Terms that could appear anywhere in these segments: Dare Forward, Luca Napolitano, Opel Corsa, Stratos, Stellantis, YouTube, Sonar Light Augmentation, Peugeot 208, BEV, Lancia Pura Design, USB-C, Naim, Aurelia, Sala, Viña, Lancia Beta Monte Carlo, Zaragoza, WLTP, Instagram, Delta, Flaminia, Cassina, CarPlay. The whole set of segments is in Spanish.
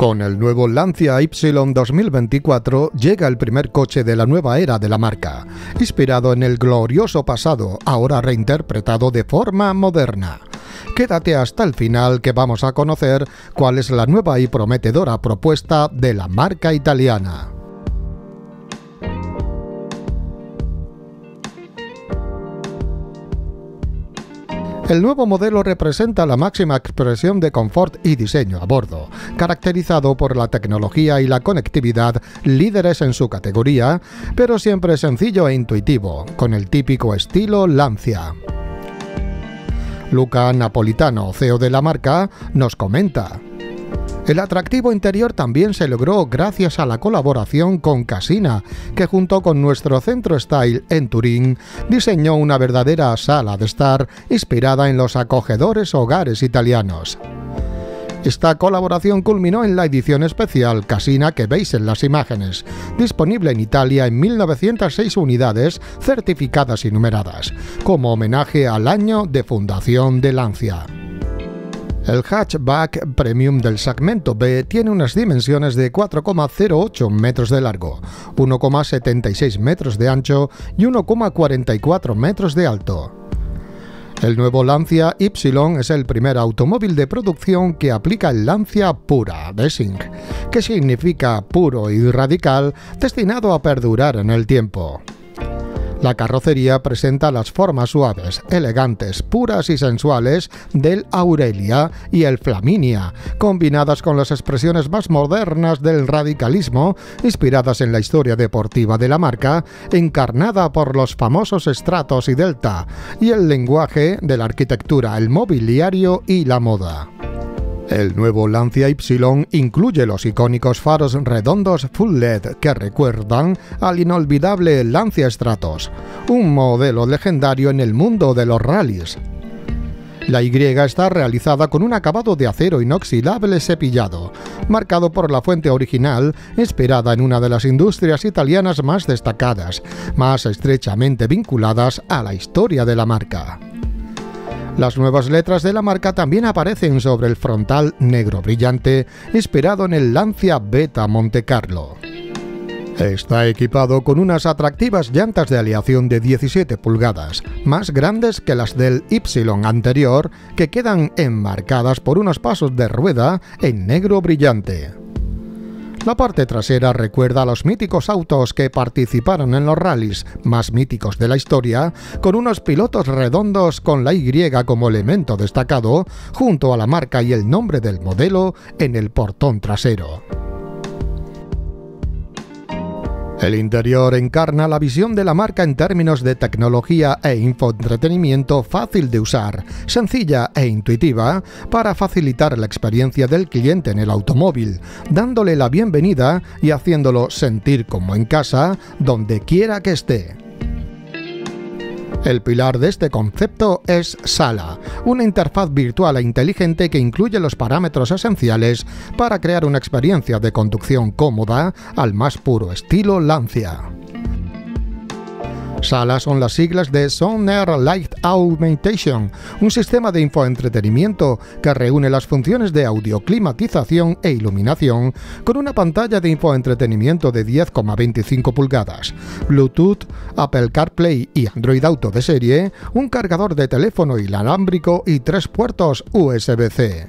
Con el nuevo Lancia Y 2024 llega el primer coche de la nueva era de la marca, inspirado en el glorioso pasado, ahora reinterpretado de forma moderna. Quédate hasta el final que vamos a conocer cuál es la nueva y prometedora propuesta de la marca italiana. El nuevo modelo representa la máxima expresión de confort y diseño a bordo, caracterizado por la tecnología y la conectividad líderes en su categoría, pero siempre sencillo e intuitivo, con el típico estilo Lancia. Luca Napolitano, CEO de la marca, nos comenta: el atractivo interior también se logró gracias a la colaboración con Cassina, que junto con nuestro centro Style en Turín, diseñó una verdadera sala de estar inspirada en los acogedores hogares italianos. Esta colaboración culminó en la edición especial Cassina que veis en las imágenes, disponible en Italia en 1906 unidades certificadas y numeradas, como homenaje al año de fundación de Lancia. El hatchback premium del segmento B tiene unas dimensiones de 4,08 metros de largo, 1,76 metros de ancho y 1,44 metros de alto. El nuevo Lancia Y es el primer automóvil de producción que aplica el Lancia Pura Design, que significa puro y radical, destinado a perdurar en el tiempo. La carrocería presenta las formas suaves, elegantes, puras y sensuales del Aurelia y el Flaminia, combinadas con las expresiones más modernas del radicalismo, inspiradas en la historia deportiva de la marca, encarnada por los famosos Stratos y Delta, y el lenguaje de la arquitectura, el mobiliario y la moda. El nuevo Lancia Y incluye los icónicos faros redondos full LED que recuerdan al inolvidable Lancia Stratos, un modelo legendario en el mundo de los rallies. La Y está realizada con un acabado de acero inoxidable cepillado, marcado por la fuente original, inspirada en una de las industrias italianas más destacadas, más estrechamente vinculadas a la historia de la marca. Las nuevas letras de la marca también aparecen sobre el frontal negro brillante, inspirado en el Lancia Beta Monte Carlo. Está equipado con unas atractivas llantas de aleación de 17 pulgadas, más grandes que las del Y anterior, que quedan enmarcadas por unos pasos de rueda en negro brillante. La parte trasera recuerda a los míticos autos que participaron en los rallies más míticos de la historia, con unos pilotos redondos con la Y como elemento destacado, junto a la marca y el nombre del modelo en el portón trasero. El interior encarna la visión de la marca en términos de tecnología e infoentretenimiento fácil de usar, sencilla e intuitiva para facilitar la experiencia del cliente en el automóvil, dándole la bienvenida y haciéndolo sentir como en casa, donde quiera que esté. El pilar de este concepto es Sala, una interfaz virtual e inteligente que incluye los parámetros esenciales para crear una experiencia de conducción cómoda al más puro estilo Lancia. Sala son las siglas de Sonar Light Augmentation, un sistema de infoentretenimiento que reúne las funciones de audio, climatización e iluminación con una pantalla de infoentretenimiento de 10,25 pulgadas, Bluetooth, Apple CarPlay y Android Auto de serie, un cargador de teléfono inalámbrico y 3 puertos USB-C.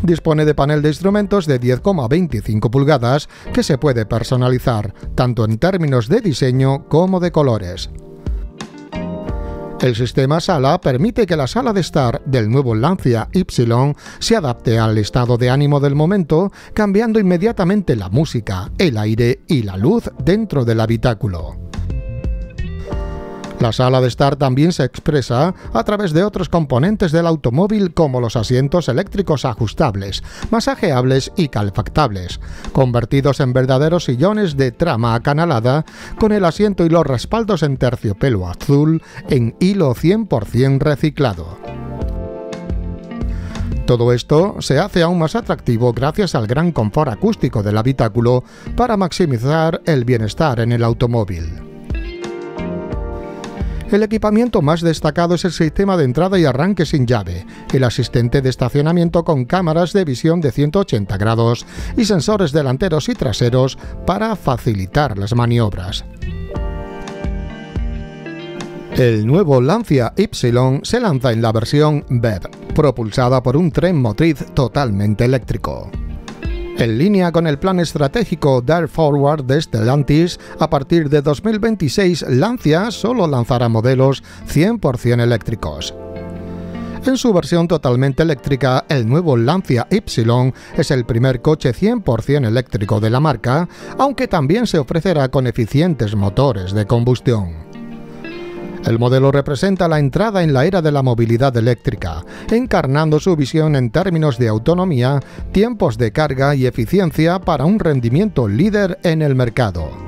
Dispone de panel de instrumentos de 10,25 pulgadas que se puede personalizar, tanto en términos de diseño como de colores. El sistema Sala permite que la sala de estar del nuevo Lancia Y se adapte al estado de ánimo del momento, cambiando inmediatamente la música, el aire y la luz dentro del habitáculo. La sala de estar también se expresa a través de otros componentes del automóvil como los asientos eléctricos ajustables, masajeables y calefactables, convertidos en verdaderos sillones de trama acanalada con el asiento y los respaldos en terciopelo azul en hilo 100% reciclado. Todo esto se hace aún más atractivo gracias al gran confort acústico del habitáculo para maximizar el bienestar en el automóvil. El equipamiento más destacado es el sistema de entrada y arranque sin llave, el asistente de estacionamiento con cámaras de visión de 180 grados y sensores delanteros y traseros para facilitar las maniobras. El nuevo Lancia Y se lanza en la versión BEV, propulsada por un tren motriz totalmente eléctrico. En línea con el plan estratégico Dare Forward de Stellantis, a partir de 2026 Lancia solo lanzará modelos 100% eléctricos. En su versión totalmente eléctrica, el nuevo Lancia Y es el primer coche 100% eléctrico de la marca, aunque también se ofrecerá con eficientes motores de combustión. El modelo representa la entrada en la era de la movilidad eléctrica, encarnando su visión en términos de autonomía, tiempos de carga y eficiencia para un rendimiento líder en el mercado.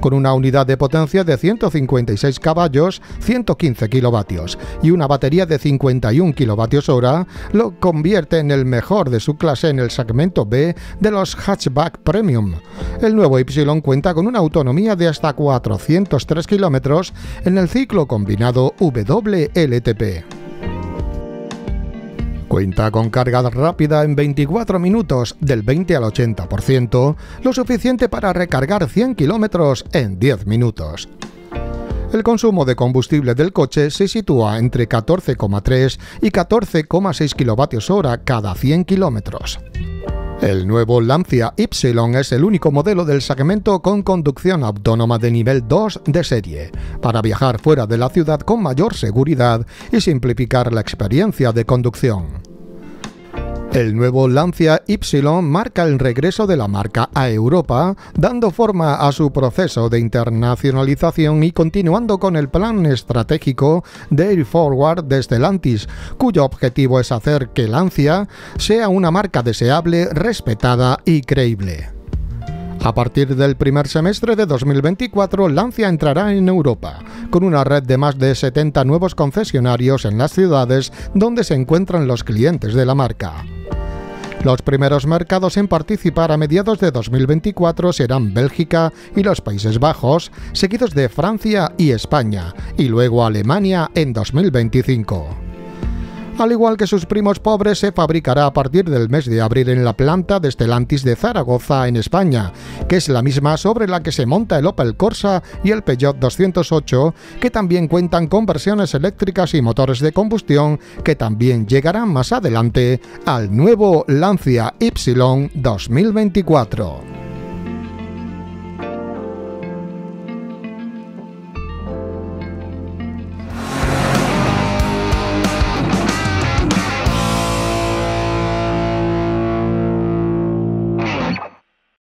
Con una unidad de potencia de 156 caballos, 115 kilovatios y una batería de 51 kWh, lo convierte en el mejor de su clase en el segmento B de los hatchback premium. El nuevo Y cuenta con una autonomía de hasta 403 kilómetros en el ciclo combinado WLTP. Cuenta con carga rápida en 24 minutos, del 20 al 80%, lo suficiente para recargar 100 kilómetros en 10 minutos. El consumo de combustible del coche se sitúa entre 14,3 y 14,6 kWh cada 100 kilómetros. El nuevo Lancia Y es el único modelo del segmento con conducción autónoma de nivel 2 de serie, para viajar fuera de la ciudad con mayor seguridad y simplificar la experiencia de conducción. El nuevo Lancia Y marca el regreso de la marca a Europa, dando forma a su proceso de internacionalización y continuando con el plan estratégico Dare Forward de Stellantis, cuyo objetivo es hacer que Lancia sea una marca deseable, respetada y creíble. A partir del primer semestre de 2024, Lancia entrará en Europa, con una red de más de 70 nuevos concesionarios en las ciudades donde se encuentran los clientes de la marca. Los primeros mercados en participar a mediados de 2024 serán Bélgica y los Países Bajos, seguidos de Francia y España, y luego Alemania en 2025. Al igual que sus primos pobres, se fabricará a partir del mes de abril en la planta de Stellantis de Zaragoza, en España, que es la misma sobre la que se monta el Opel Corsa y el Peugeot 208, que también cuentan con versiones eléctricas y motores de combustión, que también llegarán más adelante al nuevo Lancia Y 2024.